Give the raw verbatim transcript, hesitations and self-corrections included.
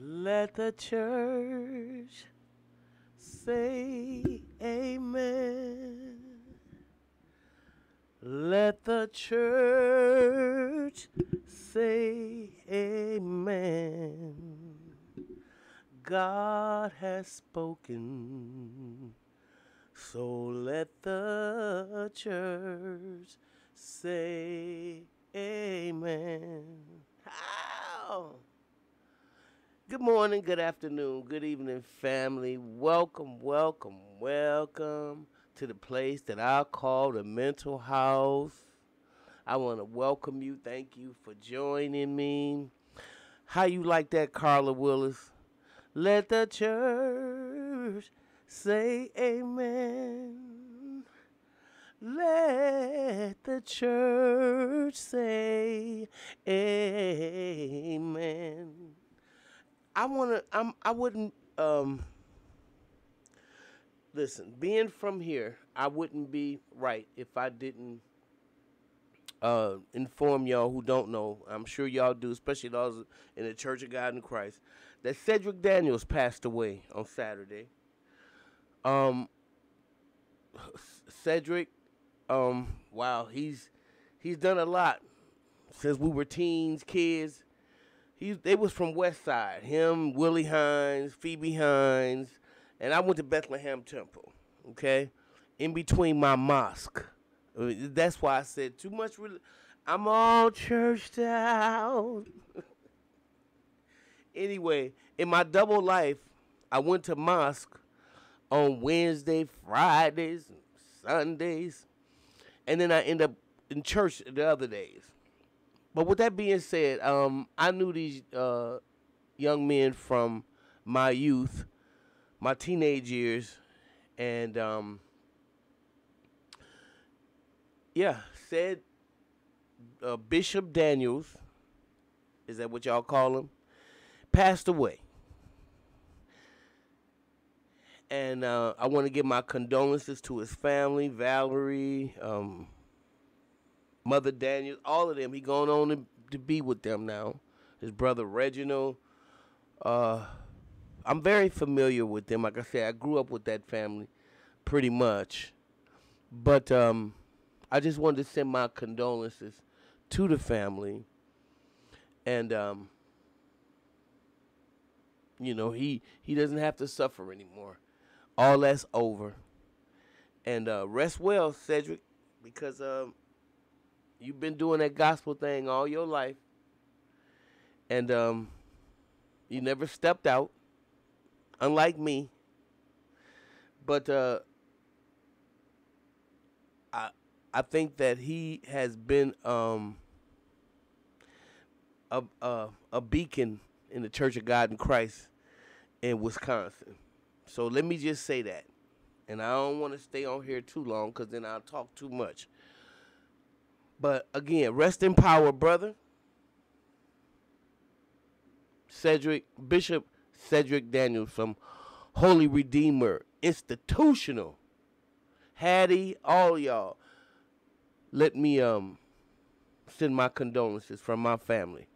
Let the church say amen. Let the church say amen. God has spoken. So let the church say amen. How? Good morning, good afternoon, good evening, family. Welcome, welcome, welcome to the place that I call the mental house. I want to welcome you. Thank you for joining me. How you like that, Carla Willis? Let the church say amen. Let the church say amen. I wanna. I'm. I wouldn't. Um. Listen. Being from here, I wouldn't be right if I didn't uh, inform y'all who don't know. I'm sure y'all do, especially those in the Church of God in Christ, that Cedric Daniels passed away on Saturday. Um. Cedric. Um. Wow. He's he's done a lot since we were teens, kids. He, they was from West Side, him, Willie Hines, Phoebe Hines, and I went to Bethlehem Temple, okay, in between my mosque. I mean, that's why I said too much, re I'm all churched out. Anyway, in my double life, I went to mosque on Wednesday, Fridays, and Sundays, and then I end up in church the other days. But with that being said, um, I knew these uh, young men from my youth, my teenage years, and um, yeah, said uh, Bishop Daniels, is that what y'all call him, passed away. And uh, I want to give my condolences to his family, Valerie, um, Mother Daniels, all of them. He going on to, to be with them now. His brother Reginald. Uh, I'm very familiar with them. Like I said, I grew up with that family pretty much. But um, I just wanted to send my condolences to the family. And, um, you know, he, he doesn't have to suffer anymore. All that's over. And uh, rest well, Cedric, because... Um, you've been doing that gospel thing all your life, and um, you never stepped out, unlike me. But uh, I I think that he has been um, a, a a beacon in the Church of God in Christ in Wisconsin. So let me just say that, and I don't want to stay on here too long because then I'll talk too much. But, again, rest in power, brother. Cedric, Bishop Sedgwick Daniels from Holy Redeemer Institutional. Hattie, all y'all, let me um, send my condolences from my family.